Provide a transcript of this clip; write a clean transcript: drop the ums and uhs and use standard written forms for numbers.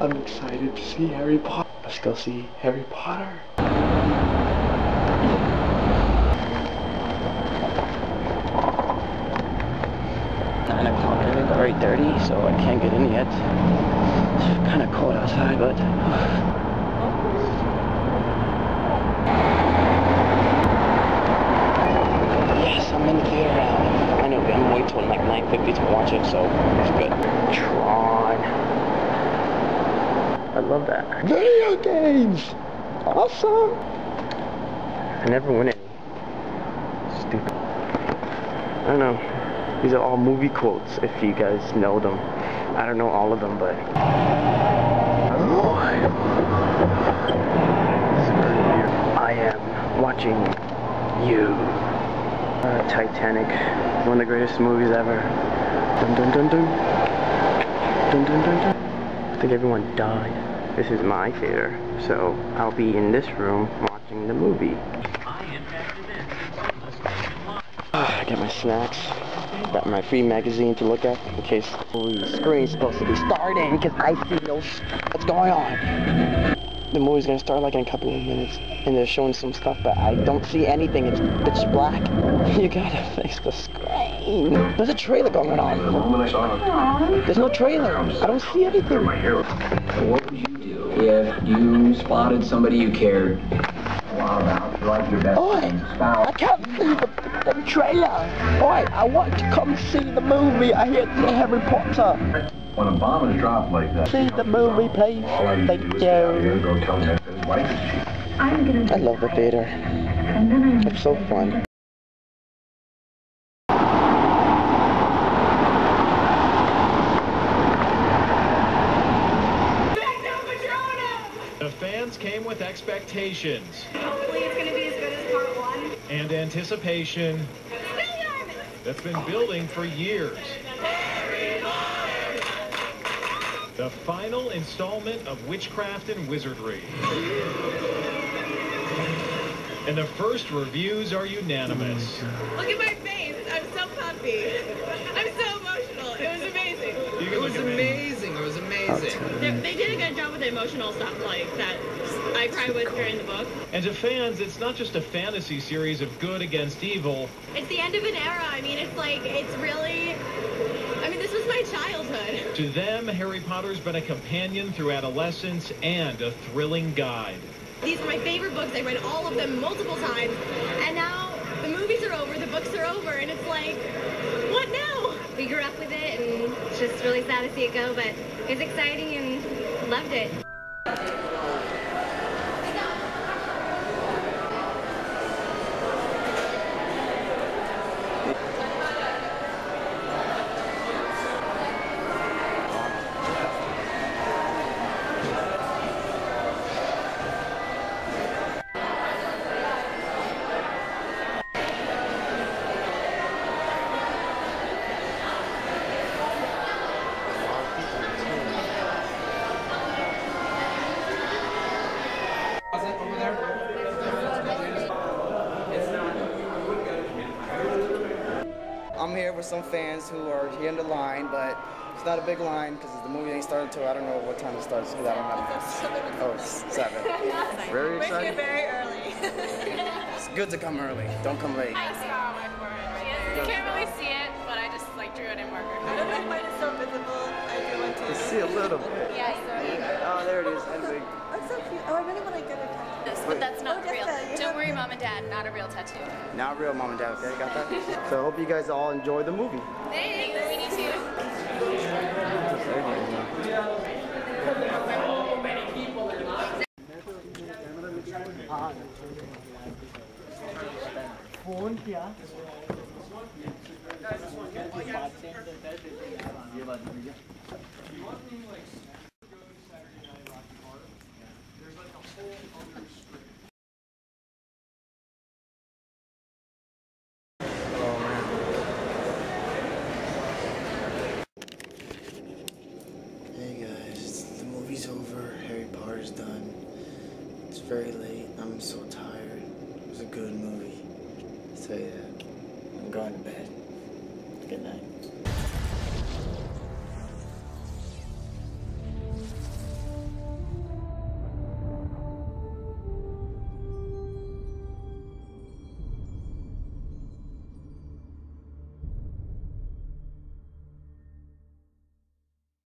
I'm excited to see Harry Potter. Let's go see Harry Potter. Very dirty, so I can't get in yet. It's kind of cold outside, but yes, I'm in the theater now. I know I'm gonna wait till like 9:50 to watch it, so it's good. Tron. I love that. Video games, awesome. I never win any. Stupid. I don't know. These are all movie quotes, if you guys know them. I don't know all of them, but... I am watching you. Titanic, one of the greatest movies ever. Dun dun dun dun. Dun dun dun dun. I think everyone died. This is my theater, so I'll be in this room watching the movie. I got my snacks. Got my free magazine to look at in case the screen's supposed to be starting, because I see no what's going on. The movie's gonna start like in a couple of minutes, and they're showing some stuff, but I don't see anything. It's pitch black. You gotta fix the screen. There's a trailer going on. There's no trailer. I don't see anything. What would you do if you spotted somebody you cared a lot about, like your best friend's spouse? I can't see the trailer. Alright, I want to come see the movie. I hear it's Harry Potter. When a bomb is dropped like that, see the movie, please. Thank you. I love the theater. It's so fun. The fans came with expectations. Hopefully it's going to be as good as part one. And anticipation that's been building for years. The final installment of Witchcraft and Wizardry. And the first reviews are unanimous. Look at my face. I'm so puffy. I'm so emotional. It was amazing. They did a good job with the emotional stuff like that I cried with during the book. And to fans, it's not just a fantasy series of good against evil. It's the end of an era. I mean, it's like, it's really, I mean, this was my childhood. To them, Harry Potter's been a companion through adolescence and a thrilling guide. These are my favorite books. I read all of them multiple times. And now the movies are over, the books are over, and it's like, what now? We grew up with it, and it's just really sad to see it go, but... it was exciting and loved it. I'm here with some fans who are here in the line, but it's not a big line because the movie ain't started until I don't know what time it starts. Because I don't have. Oh, it's 7. Very excited. Very early. It's good to come early. Don't come late. I saw my forehead. You can't really see it, but I just like drew it in marker. I don't know why it's so visible. I do want to. You see a little bit. Yeah, I saw it. Oh, there it is. That's big. That's so cute. Oh, I really want to get it. But that's not real. Don't worry, Mom and Dad. Not a real tattoo. Not real, Mom and Dad. Okay, got that? So I hope you guys all enjoy the movie. Thanks. We need to. So many people are lost. Very late. I'm so tired.